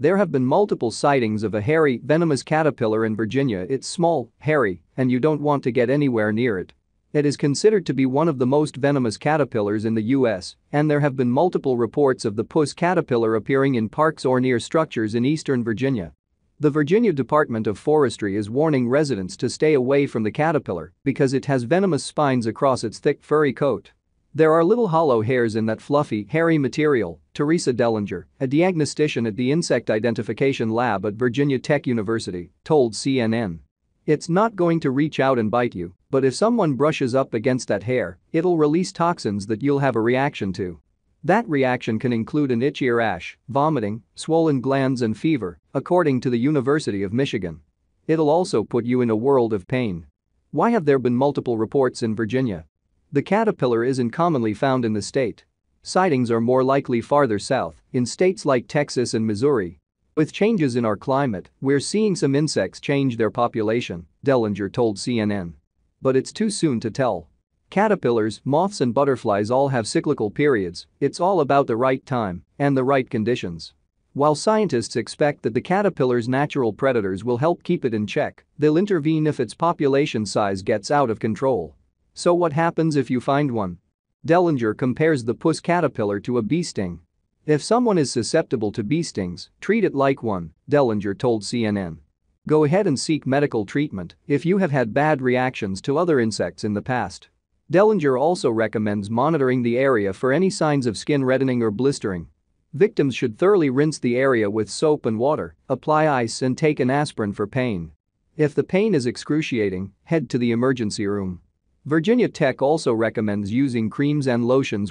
There have been multiple sightings of a hairy, venomous caterpillar in Virginia. It's small, hairy, and you don't want to get anywhere near it. It is considered to be one of the most venomous caterpillars in the U.S., and there have been multiple reports of the puss caterpillar appearing in parks or near structures in eastern Virginia. The Virginia Department of Forestry is warning residents to stay away from the caterpillar because it has venomous spines across its thick furry coat. There are little hollow hairs in that fluffy, hairy material, Teresa Dellinger, a diagnostician at the Insect Identification Lab at Virginia Tech University, told CNN. It's not going to reach out and bite you, but if someone brushes up against that hair, it'll release toxins that you'll have a reaction to. That reaction can include an itchy rash, vomiting, swollen glands and fever, according to the University of Michigan. It'll also put you in a world of pain. Why have there been multiple reports in Virginia? The caterpillar isn't commonly found in the state. Sightings are more likely farther south, in states like Texas and Missouri. With changes in our climate, we're seeing some insects change their population, Dellinger told CNN. But it's too soon to tell. Caterpillars, moths and butterflies all have cyclical periods. It's all about the right time and the right conditions. While scientists expect that the caterpillar's natural predators will help keep it in check, they'll intervene if its population size gets out of control. So what happens if you find one? Dellinger compares the puss caterpillar to a bee sting. If someone is susceptible to bee stings, treat it like one, Dellinger told CNN. Go ahead and seek medical treatment if you have had bad reactions to other insects in the past. Dellinger also recommends monitoring the area for any signs of skin reddening or blistering. Victims should thoroughly rinse the area with soap and water, apply ice and take an aspirin for pain. If the pain is excruciating, head to the emergency room. Virginia Tech also recommends using creams and lotions